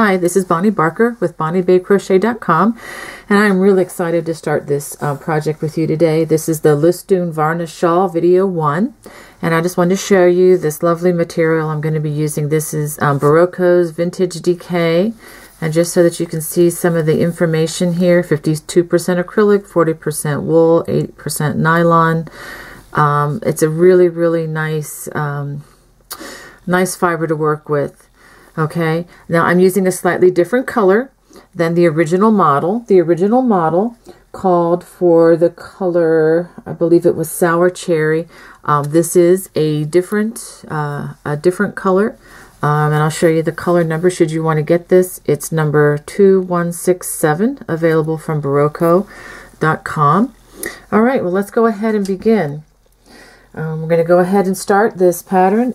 Hi, this is Bonnie Barker with BonnieBayCrochet.com, and I'm really excited to start this project with you today. This is the Lisdoonvarna Shawl video 1, and I just wanted to show you this lovely material I'm going to be using. This is Berroco's Vintage DK, and just so that you can see some of the information here, 52% acrylic, 40% wool, 8% nylon. It's a really, really nice, nice fiber to work with. Okay, now I'm using a slightly different color than the original model. The original model called for the color, I believe it was Sour Cherry. This is a different color, and I'll show you the color number should you want to get this. It's number 2167, available from Berroco.com. All right, well, let's go ahead and begin. We're going to go ahead and start this pattern.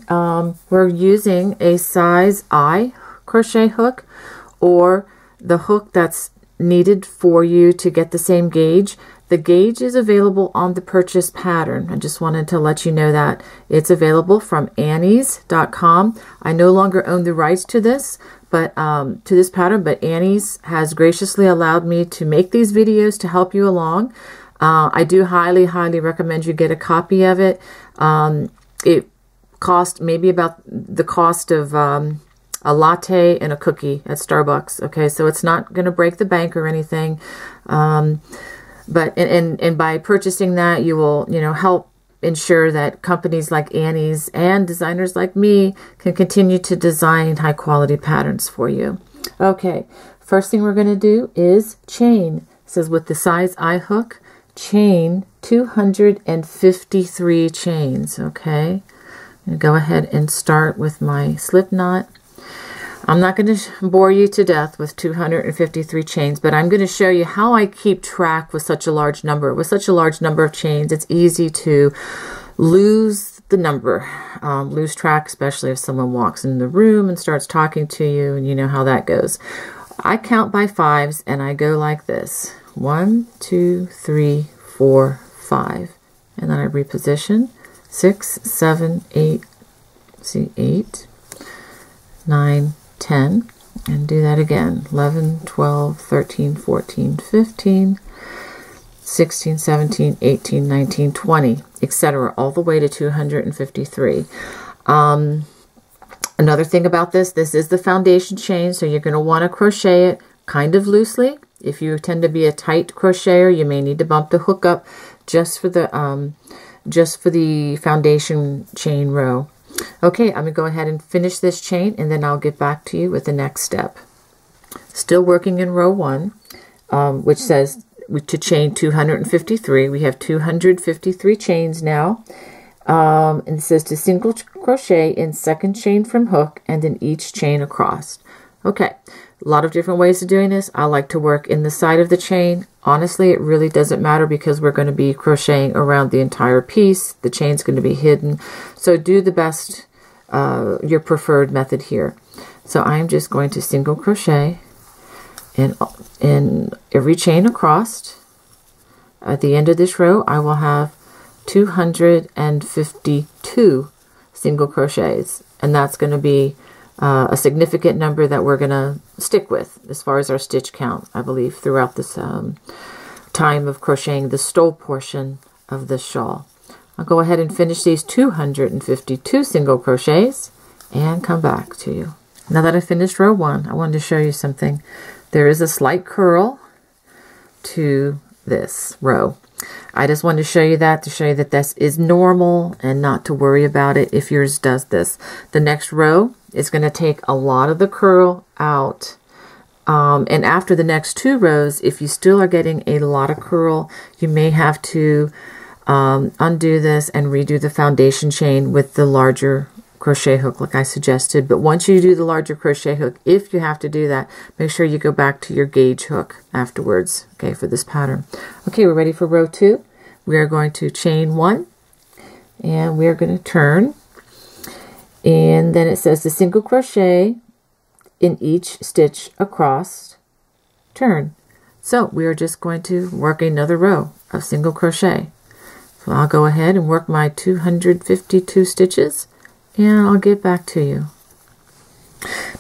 We're using a size I crochet hook, or the hook that's needed for you to get the same gauge. The gauge is available on the purchase pattern. I just wanted to let you know that it's available from Annie's.com. I no longer own the rights to this, but to this pattern, but Annie's has graciously allowed me to make these videos to help you along. I do highly, highly recommend you get a copy of it. It cost maybe about the cost of a latte and a cookie at Starbucks. Okay, so it's not going to break the bank or anything. But by purchasing that, you will, you know, help ensure that companies like Annie's and designers like me can continue to design high quality patterns for you. Okay, first thing we're going to do is chain. It says with the size I hook, chain 253 chains. Okay, I'm going to go ahead and start with my slip knot. I'm not going to bore you to death with 253 chains, but I'm going to show you how I keep track with such a large number. With such a large number of chains, it's easy to lose the number, lose track, especially if someone walks in the room and starts talking to you, and you know how that goes. I count by fives and I go like this. 1, 2, 3, 4, 5, and then I reposition. 6, 7, 8, see, 8, 9, 10, and do that again. 11, 12, 13, 14, 15, 16, 17, 18, 19, 20, etc., all the way to 253. Another thing about this is the foundation chain, so you're going to want to crochet it kind of loosely. If you tend to be a tight crocheter, you may need to bump the hook up just for the foundation chain row. Okay, I'm going to go ahead and finish this chain, and then I'll get back to you with the next step. Still working in row 1, which says to chain 253. We have 253 chains now. And it says to single crochet in second chain from hook and then each chain across. Okay, a lot of different ways of doing this. I like to work in the side of the chain. Honestly, it really doesn't matter because we're going to be crocheting around the entire piece. The chain's going to be hidden. So do the best, your preferred method here. So I'm just going to single crochet in every chain across. At the end of this row, I will have 252 single crochets, and that's going to be a significant number that we're going to stick with as far as our stitch count, I believe, throughout this time of crocheting the stole portion of the shawl. I'll go ahead and finish these 252 single crochets and come back to you. Now that I finished row 1, I wanted to show you something. There is a slight curl to this row. I just wanted to show you that, to show you that this is normal and not to worry about it if yours does this. The next row is going to take a lot of the curl out. And after the next 2 rows, if you still are getting a lot of curl, you may have to undo this and redo the foundation chain with the larger crochet hook like I suggested. But once you do the larger crochet hook, if you have to do that, make sure you go back to your gauge hook afterwards, okay, for this pattern. Okay, we're ready for row 2. We are going to chain 1, and we are going to turn, and then it says the single crochet in each stitch across, turn. So we are just going to work another row of single crochet. So I'll go ahead and work my 252 stitches, and I'll get back to you.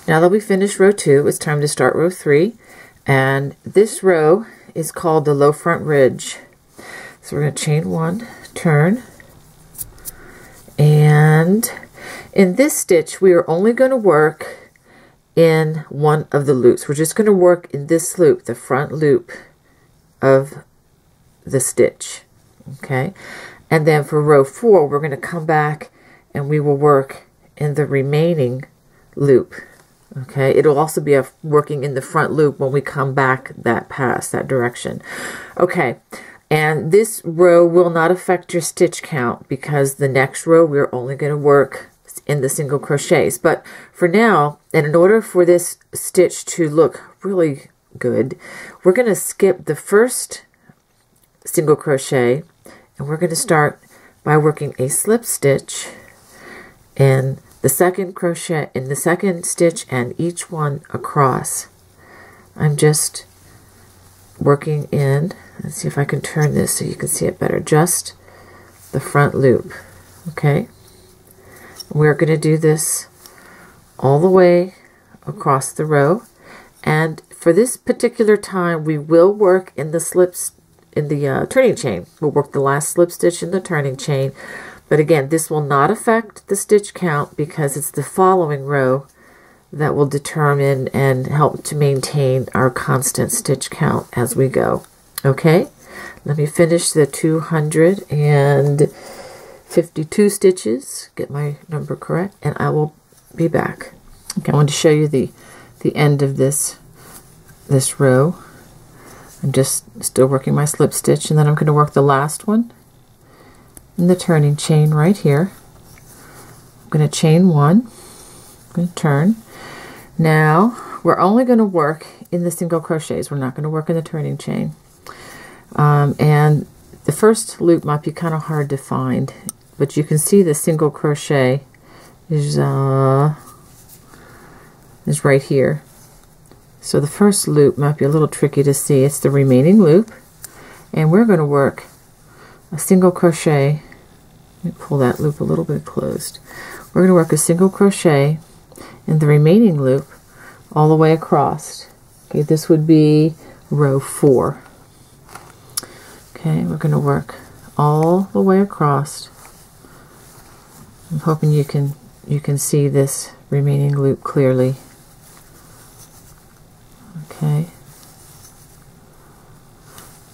Now that we finished row 2, it's time to start row 3, and this row is called the low front ridge. So we're going to chain 1, turn, and in this stitch we are only going to work in one of the loops. We're just going to work in this loop, the front loop of the stitch, okay? And then for row 4, we're going to come back and we will work in the remaining loop, okay? It'll also be a working in the front loop when we come back that pass, that direction. Okay, and this row will not affect your stitch count because the next row we're only going to work in the single crochets. But for now, and in order for this stitch to look really good, we're going to skip the first single crochet and we're going to start by working a slip stitch in the second crochet, in the second stitch, and each one across. I'm just working in, let's see if I can turn this so you can see it better, just the front loop, okay? We're going to do this all the way across the row, and for this particular time we will work in the slips in the turning chain. We'll work the last slip stitch in the turning chain, but again this will not affect the stitch count because it's the following row that will determine and help to maintain our constant stitch count as we go. Okay, let me finish the 252 stitches, get my number correct, and I will be back. Okay, I want to show you the end of this row. I'm just still working my slip stitch, and then I'm going to work the last one in the turning chain right here. I'm going to chain 1, I'm going to turn. Now we're only going to work in the single crochets, we're not going to work in the turning chain, and the first loop might be kind of hard to find, but you can see the single crochet is right here. So the first loop might be a little tricky to see. It's the remaining loop, and we're going to work a single crochet. Let me pull that loop a little bit closed. We're going to work a single crochet in the remaining loop all the way across. Okay, this would be row 4. Okay, we're going to work all the way across. I'm hoping you can see this remaining loop clearly. Okay.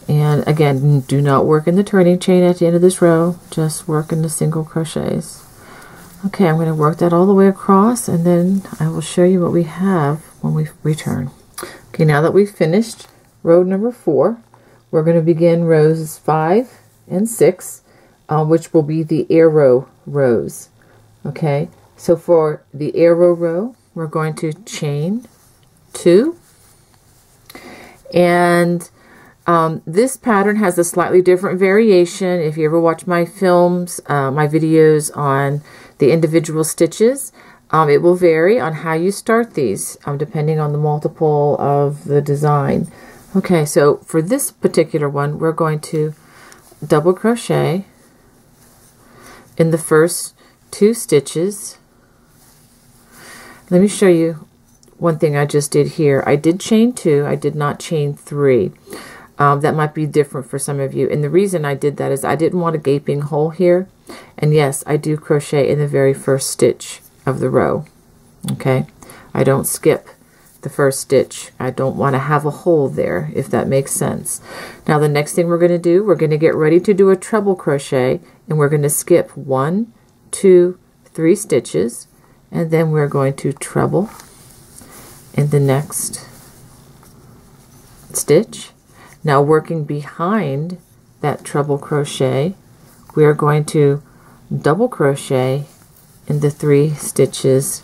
And again, do not work in the turning chain at the end of this row, just work in the single crochets. Okay, I'm going to work that all the way across, and then I will show you what we have when we return. Okay, now that we've finished row number 4, we're going to begin rows 5 and 6, which will be the arrow rows. Okay, so for the arrow row, we're going to chain 2, and this pattern has a slightly different variation. If you ever watch my films, my videos on the individual stitches, it will vary on how you start these, depending on the multiple of the design. Okay, so for this particular one, we're going to double crochet in the first 2 stitches. Let me show you one thing I just did here. I did chain 2, I did not chain 3. That might be different for some of you, and the reason I did that is I didn't want a gaping hole here, and yes, I do crochet in the very first stitch of the row. Okay, I don't skip the first stitch. I don't want to have a hole there, if that makes sense. Now the next thing we're going to do, we're going to get ready to do a treble crochet, and we're going to skip 1, 2, 3 stitches, and then we're going to treble in the next stitch. Now working behind that treble crochet, we are going to double crochet in the 3 stitches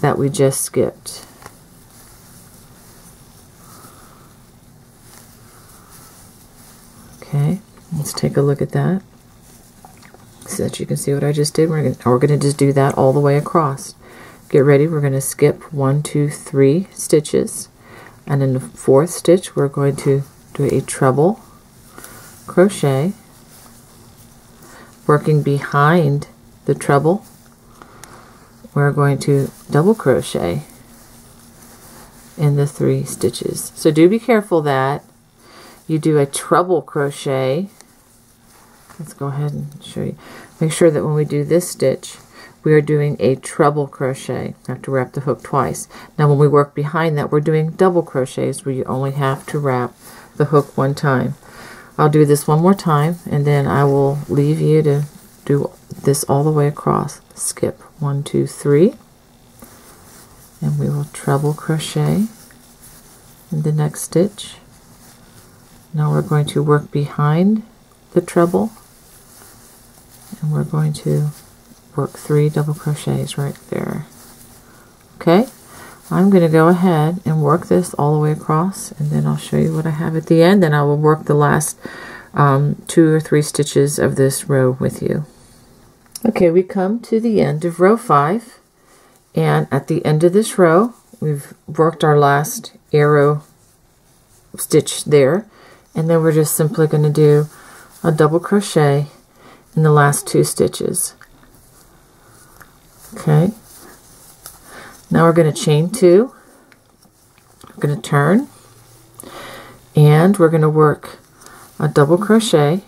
that we just skipped. Okay, let's take a look at that so that you can see what I just did. We're going to just do that all the way across. Get ready, we're going to skip 1, 2, 3 stitches, and in the 4th stitch we're going to do a treble crochet working behind the treble. We're going to double crochet in the 3 stitches. So do be careful that you do a treble crochet. Let's go ahead and show you. Make sure that when we do this stitch, we are doing a treble crochet. You have to wrap the hook twice. Now when we work behind that, we're doing double crochets where you only have to wrap the hook one time. I'll do this one more time, and then I will leave you to do this all the way across. Skip 1, 2, 3, and we will treble crochet in the next stitch. Now we're going to work behind the treble, and we're going to work 3 double crochets right there. Okay, I'm going to go ahead and work this all the way across, and then I'll show you what I have at the end, and I will work the last 2 or 3 stitches of this row with you. Okay, we come to the end of row 5, and at the end of this row we've worked our last arrow stitch there, and then we're just simply going to do a double crochet in the last 2 stitches. Okay, now we're going to chain 2, we're going to turn, and we're going to work a double crochet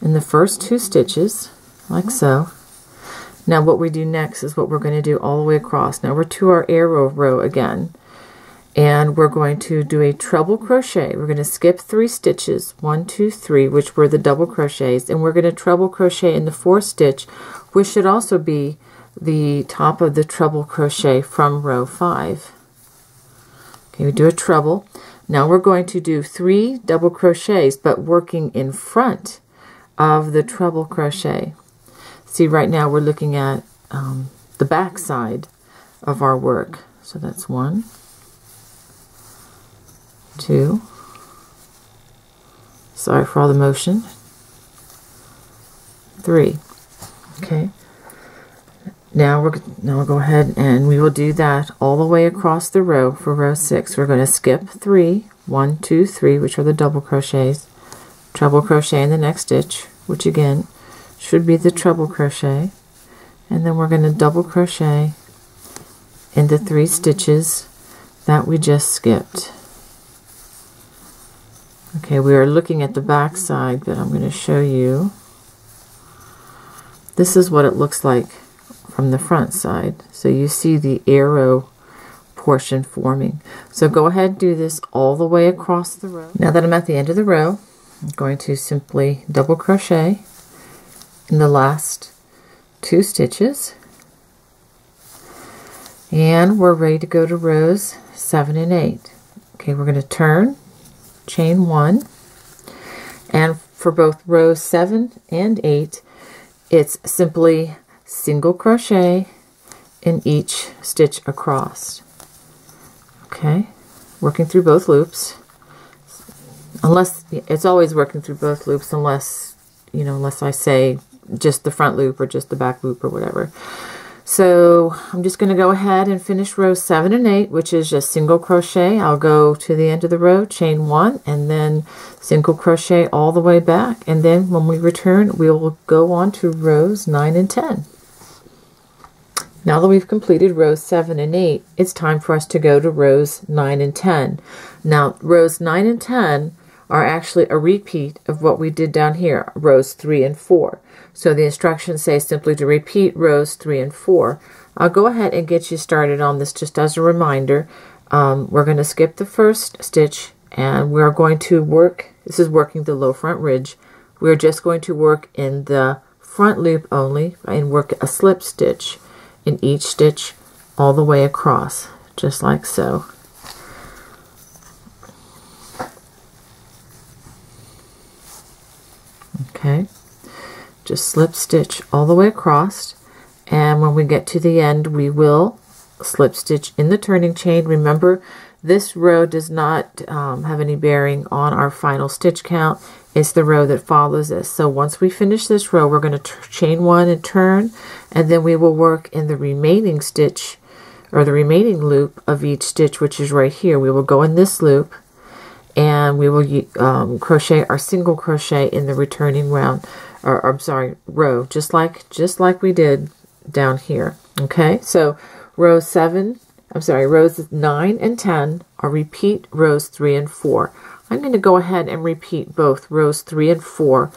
in the first 2 stitches, like so. Now what we do next is what we're going to do all the way across. Now we're to our arrow row again, and we're going to do a treble crochet. We're going to skip 3 stitches, 1, 2, 3, which were the double crochets, and we're going to treble crochet in the 4th stitch, which should also be the top of the treble crochet from row 5. Okay, we do a treble. Now we're going to do 3 double crochets, but working in front of the treble crochet. See, right now we're looking at the back side of our work. So that's 1, 2. Sorry for all the motion. 3. Okay. Now we'll go ahead and we will do that all the way across the row for row 6. We're going to skip 3, 1, 2, 3, which are the double crochets, treble crochet in the next stitch, which again should be the treble crochet, and then we're going to double crochet in the 3 stitches that we just skipped. Okay, we are looking at the back side, but I'm going to show you. This is what it looks like from the front side. So you see the arrow portion forming. So go ahead and do this all the way across the row. Now that I'm at the end of the row, I'm going to simply double crochet in the last 2 stitches. And we're ready to go to rows 7 and 8. Okay, we're going to turn, chain 1, and for both rows 7 and 8, it's simply single crochet in each stitch across. Okay, working through both loops, unless it's always working through both loops, unless you know, unless I say just the front loop or just the back loop or whatever. So I'm just going to go ahead and finish rows 7 and 8, which is just single crochet. I'll go to the end of the row, chain 1, and then single crochet all the way back. And then when we return, we will go on to rows 9 and 10. Now that we've completed rows 7 and 8, it's time for us to go to rows 9 and 10. Now rows 9 and 10 are actually a repeat of what we did down here, rows 3 and 4. So the instructions say simply to repeat rows 3 and 4. I'll go ahead and get you started on this just as a reminder. We're going to skip the first stitch, and we're going to work, this is working the low front ridge, we're just going to work in the front loop only and work a slip stitch in each stitch all the way across, just like so. Okay, just slip stitch all the way across, and when we get to the end we will slip stitch in the turning chain. Remember, this row does not have any bearing on our final stitch count. It's the row that follows this. So once we finish this row, we're going to chain 1 and turn, and then we will work in the remaining stitch or the remaining loop of each stitch, which is right here. We will go in this loop, and we will crochet our single crochet in the returning round, or I'm sorry, row, just like we did down here. Okay, so rows 7 I'm sorry, rows 9 and 10 are repeat rows 3 and 4. I'm going to go ahead and repeat both rows 3 and 4,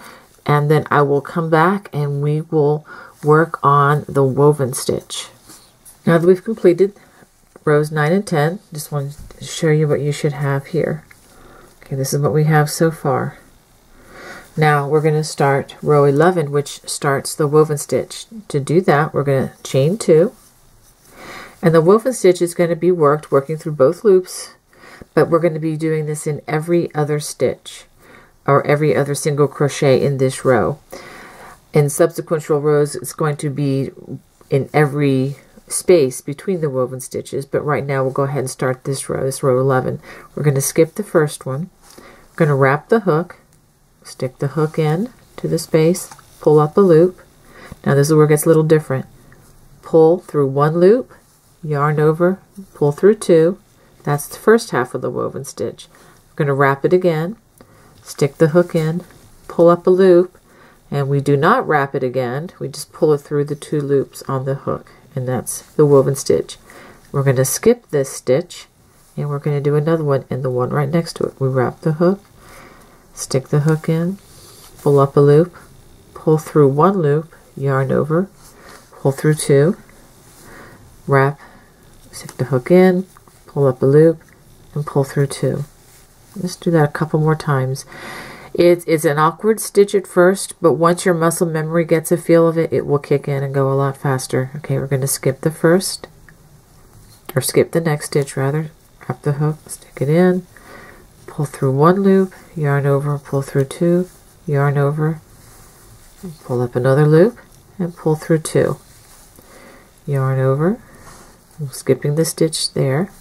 and then I will come back and we will work on the woven stitch. Now that we've completed rows 9 and 10, just want to show you what you should have here. Okay, this is what we have so far. Now we're going to start row 11, which starts the woven stitch. To do that, we're going to chain 2, and the woven stitch is going to be working through both loops, but we're going to be doing this in every other stitch, or every other single crochet in this row. In subsequent rows, it's going to be in every space between the woven stitches, but right now we'll go ahead and start this row 11. We're going to skip the first one. We're going to wrap the hook, stick the hook in to the space, pull up a loop. Now this is where it gets a little different. Pull through one loop, yarn over, pull through 2. That's the first half of the woven stitch. We're going to wrap it again, stick the hook in, pull up a loop, and we do not wrap it again. We just pull it through the 2 loops on the hook, and that's the woven stitch. We're going to skip this stitch, and we're going to do another one, and the one right next to it. We wrap the hook, stick the hook in, pull up a loop, pull through 1 loop, yarn over, pull through 2, wrap, stick the hook in, pull up a loop, and pull through 2. Let's do that a couple more times. It's an awkward stitch at first, but once your muscle memory gets a feel of it, it will kick in and go a lot faster. Okay, we're going to skip the first, or skip the next stitch rather, wrap the hook, stick it in, pull through 1 loop, yarn over, pull through 2, yarn over, pull up another loop, and pull through 2. Yarn over, I'm skipping the stitch there,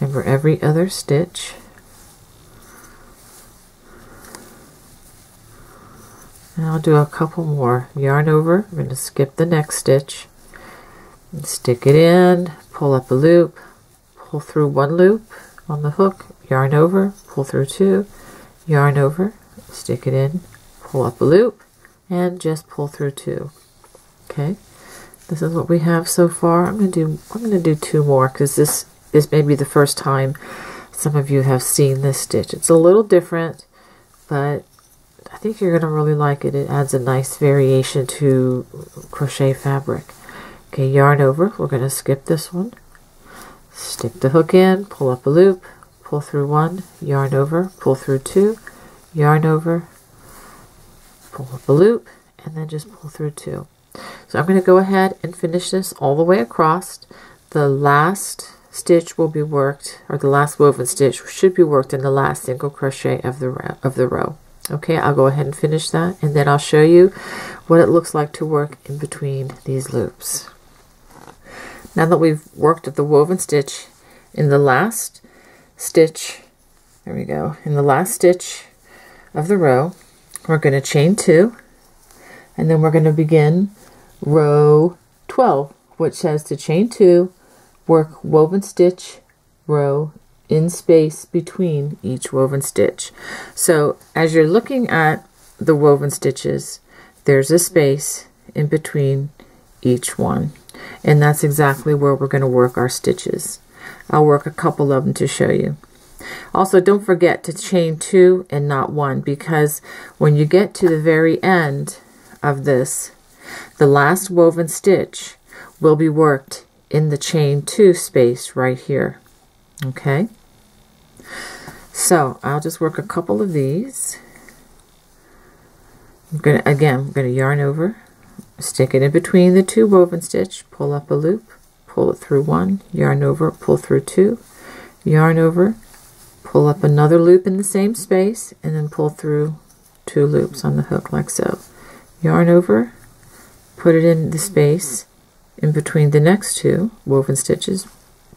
and for every other stitch, and I'll do a couple more. Yarn over, I'm going to skip the next stitch, and stick it in, pull up a loop, pull through 1 loop on the hook, yarn over, pull through 2, yarn over, stick it in, pull up a loop, and just pull through 2. Okay, this is what we have so far. I'm going to do 2 more, because this may be the first time some of you have seen this stitch. It's a little different, but I think you're going to really like it. It adds a nice variation to crochet fabric. Okay, yarn over. We're going to skip this one. Stick the hook in, pull up a loop, pull through 1, yarn over, pull through 2, yarn over, pull up a loop, and then just pull through 2. So I'm going to go ahead and finish this all the way across. The last stitch will be worked, or the last woven stitch should be worked in the last single crochet of the row. Okay, I'll go ahead and finish that, and then I'll show you what it looks like to work in between these loops. Now that we've worked at the woven stitch in the last stitch, there we go, in the last stitch of the row, we're going to chain 2, and then we're going to begin row 12, which says to chain 2, work woven stitch row in space between each woven stitch. So as you're looking at the woven stitches, there's a space in between each one, and that's exactly where we're going to work our stitches. I'll work a couple of them to show you. Also, don't forget to chain 2 and not 1, because when you get to the very end of this, the last woven stitch will be worked in the chain 2 space right here. Okay, so I'll just work a couple of these. I'm going to yarn over, stick it in between the 2 woven stitch, pull up a loop, pull it through 1, yarn over, pull through 2, yarn over, pull up another loop in the same space, and then pull through 2 loops on the hook like so. Yarn over, put it in the space in between the next 2 woven stitches,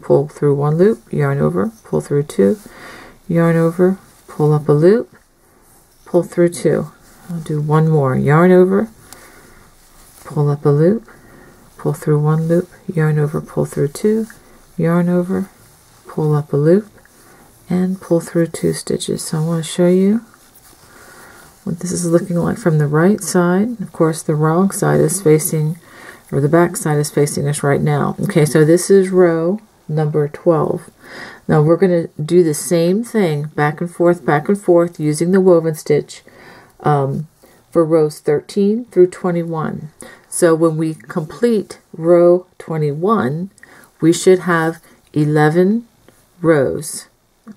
pull through 1 loop, yarn over, pull through 2, yarn over, pull up a loop, pull through 2. I'll do 1 more. Yarn over, pull up a loop, pull through 1 loop, yarn over, pull through 2, yarn over, pull up a loop, and pull through 2 stitches. So I want to show you what this is looking like from the right side. Of course, the wrong side is facing, or the back side is facing us right now. Okay, so this is row number 12. Now we're going to do the same thing back and forth using the woven stitch for rows 13 through 21. So when we complete row 21, we should have 11 rows.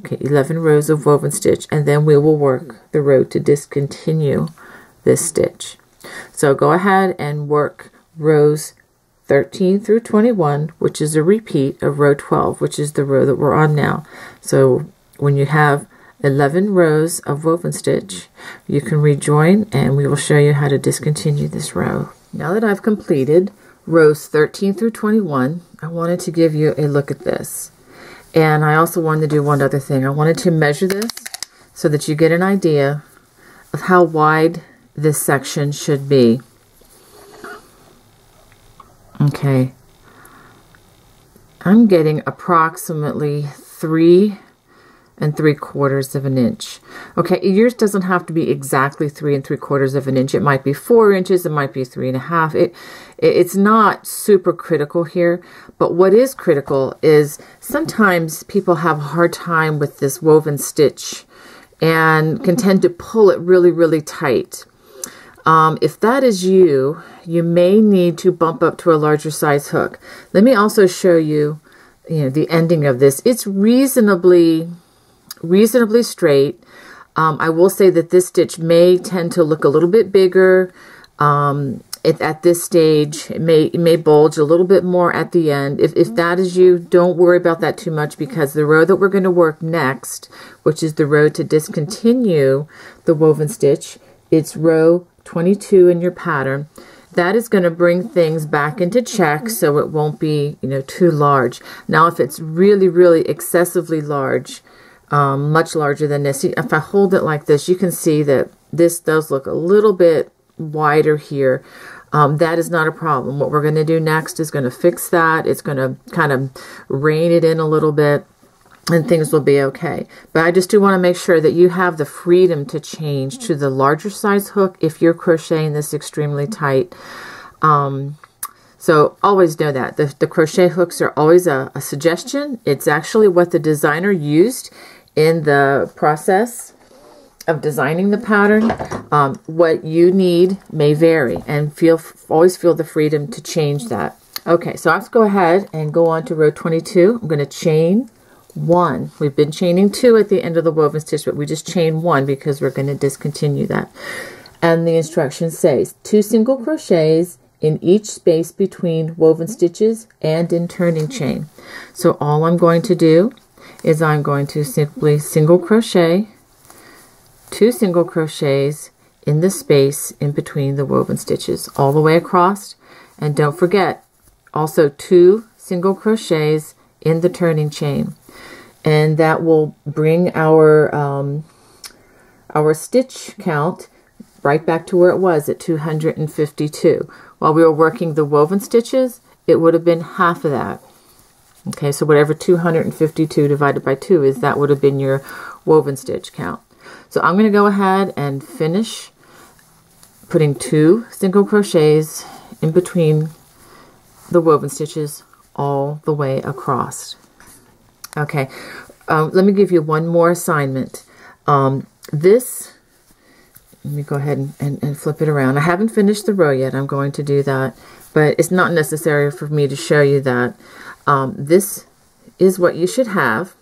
Okay, 11 rows of woven stitch, and then we will work the row to discontinue this stitch. So go ahead and work rows 13 through 21, which is a repeat of row 12, which is the row that we're on now. So when you have 11 rows of woven stitch, you can rejoin, and we will show you how to discontinue this row. Now that I've completed rows 13 through 21, I wanted to give you a look at this. And I also wanted to do one other thing. I wanted to measure this so that you get an idea of how wide this section should be. Okay, I'm getting approximately 3 3/4 of an inch. Okay, yours doesn't have to be exactly 3 3/4 of an inch. It might be 4 inches, it might be 3 1/2. It's not super critical here, but what is critical is sometimes people have a hard time with this woven stitch and can tend to pull it really tight. If that is you, you may need to bump up to a larger size hook. Let me also show you, the ending of this. It's reasonably straight. I will say that this stitch may tend to look a little bit bigger at this stage. It may bulge a little bit more at the end. If that is you, don't worry about that too much, because the row that we're going to work next, which is the row to discontinue the woven stitch, it's row 22 in your pattern. That is going to bring things back into check so it won't be too large. Now if it's really excessively large, much larger than this. If I hold it like this, you can see that this does look a little bit wider here. That is not a problem. What we're going to do next is going to fix that. It's going to kind of rein it in a little bit, and things will be okay. But I just do want to make sure that you have the freedom to change to the larger size hook if you're crocheting this extremely tight. So always know that. The crochet hooks are always a suggestion. It's actually what the designer used in the process of designing the pattern. What you need may vary, and always feel the freedom to change that. Okay, so I have to go ahead and go on to row 22. I'm going to chain 1. We've been chaining 2 at the end of the woven stitch, but we just chain 1 because we're going to discontinue that. And the instructions say 2 single crochets in each space between woven stitches and in turning chain. So all I'm going to do is I'm going to simply single crochet 2 single crochets in the space in between the woven stitches all the way across, and don't forget also 2 single crochets in the turning chain, and that will bring our stitch count right back to where it was at 252. While we were working the woven stitches, it would have been half of that. Okay, so whatever 252 divided by 2 is, that would have been your woven stitch count. So I'm going to go ahead and finish putting 2 single crochets in between the woven stitches all the way across. Okay, let me give you one more assignment. Let me go ahead and flip it around. I haven't finished the row yet. I'm going to do that, but it's not necessary for me to show you that. This is what you should have,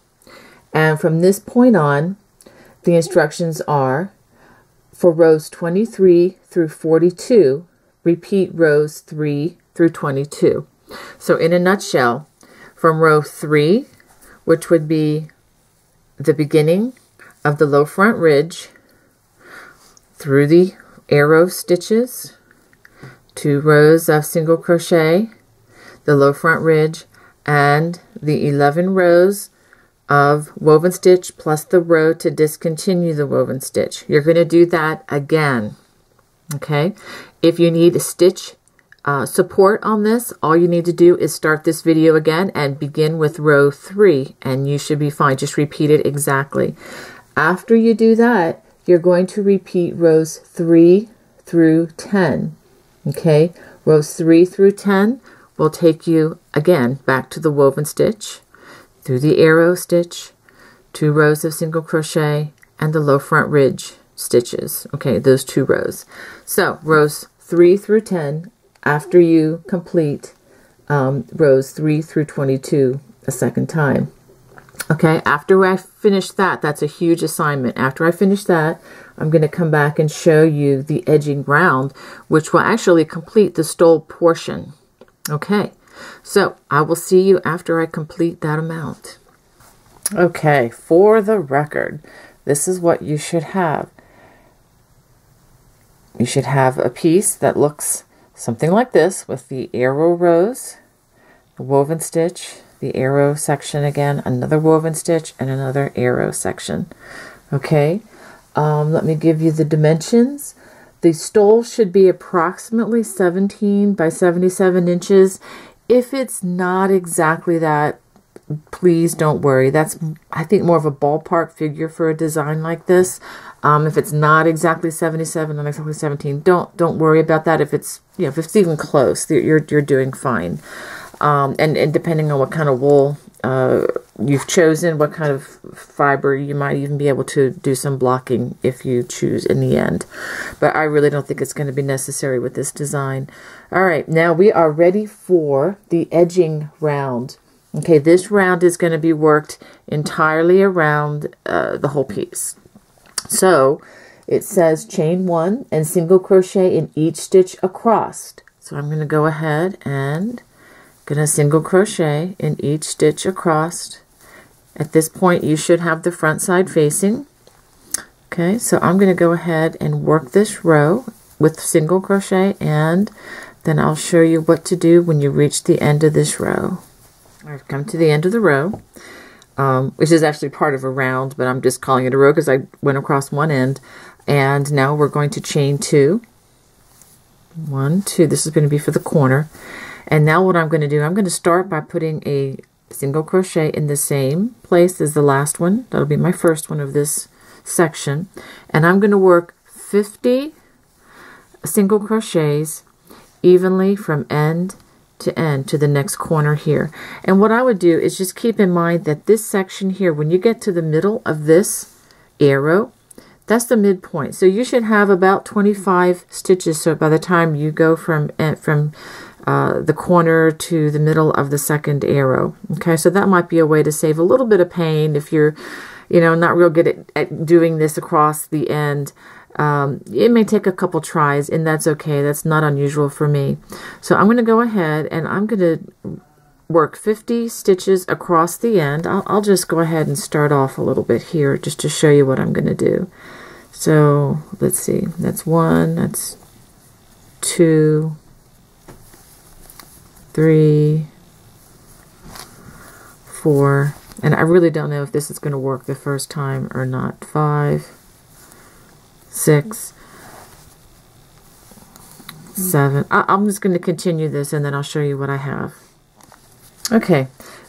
and from this point on, the instructions are for rows 23 through 42, repeat rows 3 through 22. So in a nutshell, from row 3, which would be the beginning of the low front ridge, through the arrow stitches, 2 rows of single crochet, the low front ridge, and the 11 rows of woven stitch plus the row to discontinue the woven stitch. You're going to do that again. Okay, if you need a stitch support on this, all you need to do is start this video again and begin with row 3, and you should be fine. Just repeat it exactly. After you do that, you're going to repeat rows 3 through 10. Okay, rows 3 through 10 will take you again back to the woven stitch. through the arrow stitch, 2 rows of single crochet, and the low front ridge stitches. Okay, those 2 rows. So rows 3 through 10, after you complete rows 3 through 22 a second time. Okay, after I finish that, that's a huge assignment. After I finish that, I'm going to come back and show you the edging round, which will actually complete the stole portion. Okay, so I will see you after I complete that amount. Okay, for the record, this is what you should have. You should have a piece that looks something like this with the arrow rows, the woven stitch, the arrow section again, another woven stitch, and another arrow section. Okay, let me give you the dimensions. The stole should be approximately 17 by 77 inches. If it's not exactly that, please don't worry. That's, I think, more of a ballpark figure for a design like this. If it's not exactly 77, not exactly 17, don't worry about that. If it's, you know, if it's even close, you're doing fine. And depending on what kind of wool you've chosen, what kind of fiber, you might even be able to do some blocking if you choose in the end. But I really don't think it's going to be necessary with this design. All right, now we are ready for the edging round. Okay, this round is going to be worked entirely around the whole piece. So it says chain 1 and single crochet in each stitch across. So I'm going to go ahead and gonna single crochet in each stitch across. At this point, you should have the front side facing. Okay, so I'm gonna go ahead and work this row with single crochet, and then I'll show you what to do when you reach the end of this row. I've come to the end of the row, which is actually part of a round, but I'm just calling it a row because I went across one end. And now we're going to chain 2. 1, 2, this is gonna be for the corner. And now what I'm going to do, I'm going to start by putting a single crochet in the same place as the last one. That'll be my first one of this section. And I'm going to work 50 single crochets evenly from end to the next corner here. And what I would do is just keep in mind that this section here, when you get to the middle of this arrow, that's the midpoint. So you should have about 25 stitches. So by the time you go from the corner to the middle of the second arrow. Okay, so that might be a way to save a little bit of pain if you're, you know, not real good at doing this across the end. It may take a couple tries, and that's okay. That's not unusual for me. So I'm going to go ahead and I'm going to work 50 stitches across the end. I'll just go ahead and start off a little bit here just to show you what I'm going to do. So let's see, that's 1, that's 2, 3, 4, and I really don't know if this is going to work the first time or not. 5, 6, 7. I'm just going to continue this and then I'll show you what I have. Okay,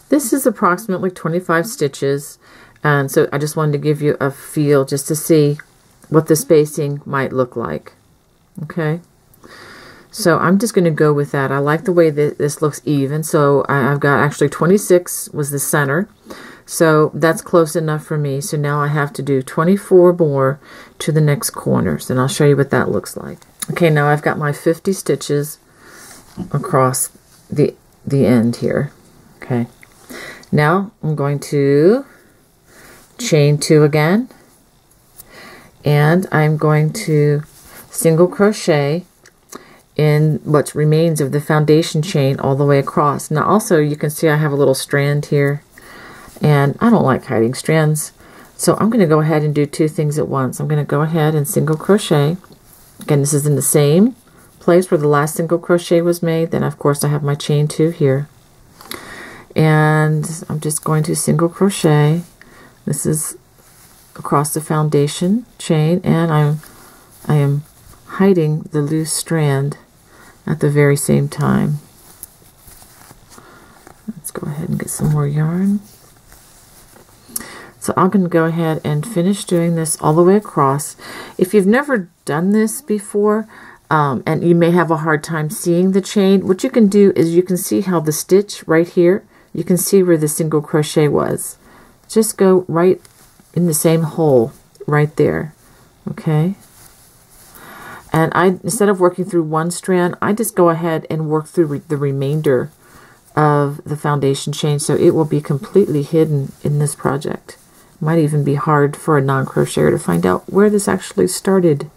this is approximately 25 stitches, and so I just wanted to give you a feel just to see what the spacing might look like. Okay, so I'm just going to go with that. I like the way that this looks even. So I've got actually 26 was the center. So that's close enough for me. So now I have to do 24 more to the next corners. And I'll show you what that looks like. Okay, now I've got my 50 stitches across the end here. Okay. Now I'm going to chain 2 again. And I'm going to single crochet in what remains of the foundation chain all the way across. Now also you can see I have a little strand here, and I don't like hiding strands, so I'm going to go ahead and do 2 things at once. I'm going to go ahead and single crochet. Again, this is in the same place where the last single crochet was made. Then of course I have my chain 2 here, and I'm just going to single crochet. This is across the foundation chain, and I am hiding the loose strand at the very same time. Let's go ahead and get some more yarn. So I'm going to go ahead and finish doing this all the way across. If you've never done this before, and you may have a hard time seeing the chain, what you can do is you can see how the stitch right here you can see where the single crochet was. Just go right in the same hole right there, okay? And I, instead of working through one strand, I just go ahead and work through the remainder of the foundation chain, so it will be completely hidden in this project. It might even be hard for a non-crocheter to find out where this actually started.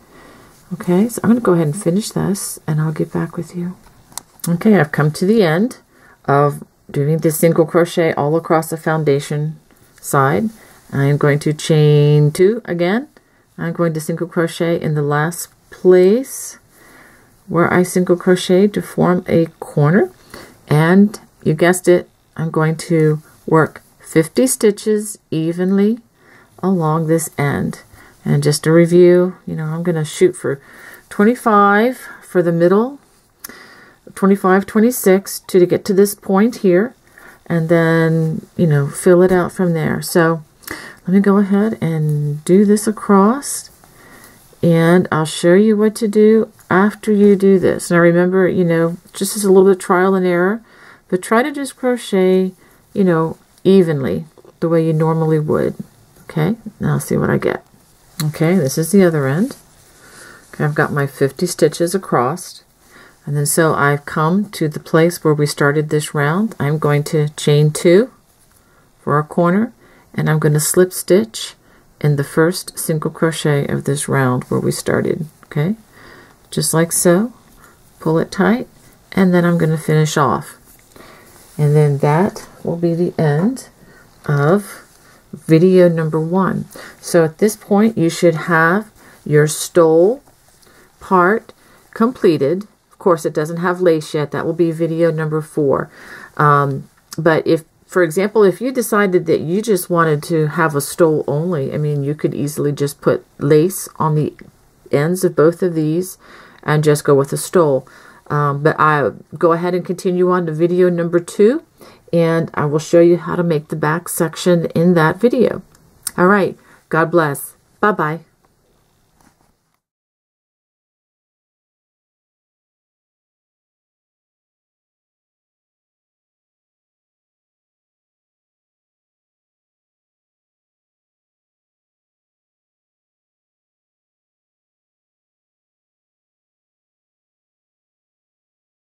Okay, so I'm going to go ahead and finish this, and I'll get back with you. Okay, I've come to the end of doing this single crochet all across the foundation side. I am going to chain two again. I'm going to single crochet in the last place where I single crochet to form a corner, and you guessed it, I'm going to work 50 stitches evenly along this end. And just to review, you know, I'm going to shoot for 25 for the middle, 25, 26 to get to this point here, and then, you know, fill it out from there. So let me go ahead and do this across, and I'll show you what to do after you do this. Now remember, you know, just as a little bit of trial and error, but try to just crochet, you know, evenly the way you normally would. Okay, now I'll see what I get. Okay, this is the other end. Okay, I've got my 50 stitches across, and then so I've come to the place where we started this round. I'm going to chain two for our corner, and I'm going to slip stitch in the first single crochet of this round where we started. Okay, just like so, pull it tight, and then I'm going to finish off, and then that will be the end of video number one. So at this point you should have your stole part completed. Of course it doesn't have lace yet, that will be video number four. But if, for example, if you decided that you just wanted to have a stole only, I mean, you could easily just put lace on the ends of both of these and just go with a stole. But I'll go ahead and continue on to video number two, and I will show you how to make the back section in that video. All right, God bless. Bye-bye.